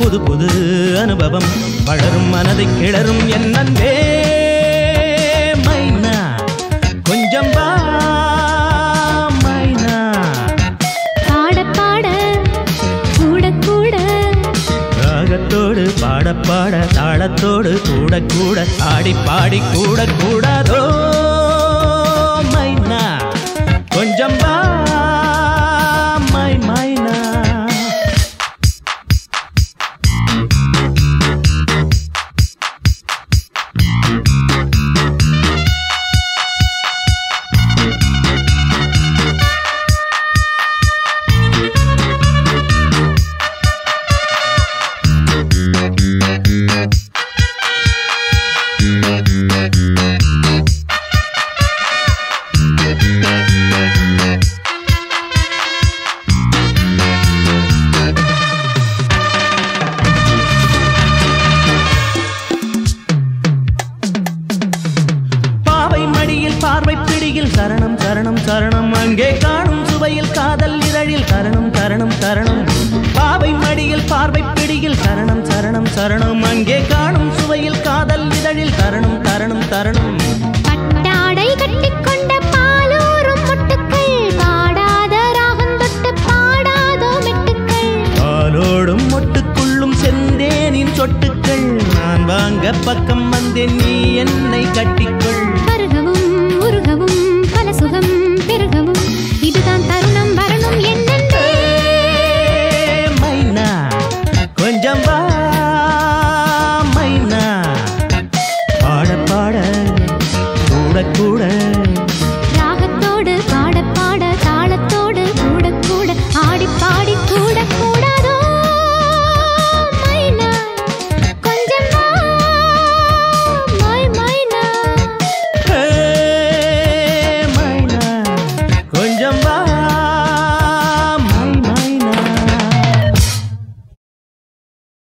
புது புது அனுபவம் வளரும் மனதை கிளறும் என் அன்பே மைனா கொஞ்சம் வா மைனா பாட பாட கூட கூட ராகத்தோடு பாட பாட தாளத்தோடு கூட கூட ஆடி பாடி கூட கூடாதோ மைனா கொஞ்சம் வா சரணம் சரணம் சரணம் அங்கே காணும் சுவையில் காதல் இதழில் சரணம் சரணம் சரணம் பாவை மடியில் பார்வை பிடியில் சரணம் சரணம் சரணம் அங்கே காணும் சுவையில் காதல் இதழில் சரணம் சரணம் சரணம் பட்டாடை கட்டிக்கொண்ட பாலோரும் மொட்டுக்கள் பாடாத ராகம் தொட்டு பாடாதோ மெட்டுக்கள் பாலோடும் மொட்டுக்குள்ளும் செந்தேனின் சொட்டுக்கள் நான் வாங்க பக்கம் வந்தேன் நீ என்னை கட்டிக்கொள் பருகவும் உருகவும் சுகம் பெருகவும் இதுதான் தருணம் வரணும் என்னென்றே மைனா கொஞ்சம் வா மைனா பாட பாட கூட கூட ராகத்தோடு பாட பாட தாளத்தோடு கூட கூட ஆடி பாடி கூட கூடாதோ மைனா கொஞ்சம் வா மைனா கொஞ்சம் வா